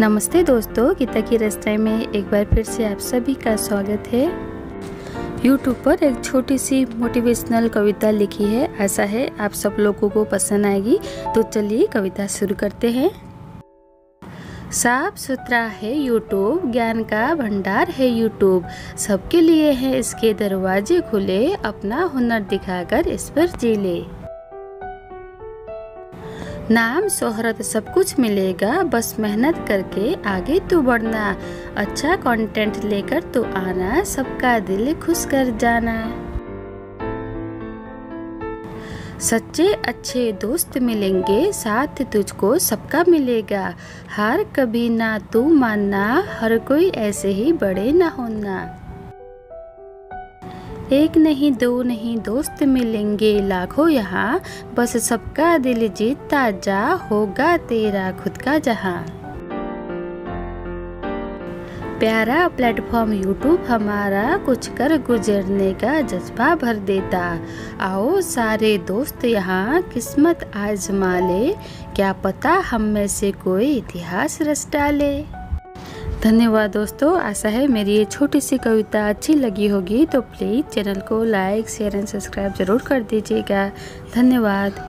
नमस्ते दोस्तों, गीता की रचनाए में एक बार फिर से आप सभी का स्वागत है। YouTube पर एक छोटी सी मोटिवेशनल कविता लिखी है, आशा है आप सब लोगों को पसंद आएगी। तो चलिए कविता शुरू करते हैं। साफ सुथरा है YouTube, ज्ञान का भंडार है YouTube, सबके लिए है इसके दरवाजे खुले, अपना हुनर दिखाकर इस पर जी ले। नाम शोहरत सब कुछ मिलेगा, बस मेहनत करके आगे तू बढ़ना, अच्छा कंटेंट लेकर तू आना, सबका दिल खुश कर जाना। सच्चे अच्छे दोस्त मिलेंगे, साथ तुझको सबका मिलेगा, हार कभी ना तू मानना, हर कोई ऐसे ही बड़े ना होना। एक नहीं दो नहीं दोस्त मिलेंगे लाखों यहाँ, बस सबका दिल जीतता जा, होगा तेरा खुद का जहाँ। प्यारा प्लेटफॉर्म YouTube हमारा, कुछ कर गुजरने का जज्बा भर देता, आओ सारे दोस्त यहाँ, किस्मत आजमा ले, क्या पता हम में से कोई इतिहास रच डाले। धन्यवाद दोस्तों, आशा है मेरी ये छोटी सी कविता अच्छी लगी होगी। तो प्लीज़ चैनल को लाइक शेयर एंड सब्सक्राइब ज़रूर कर दीजिएगा। धन्यवाद।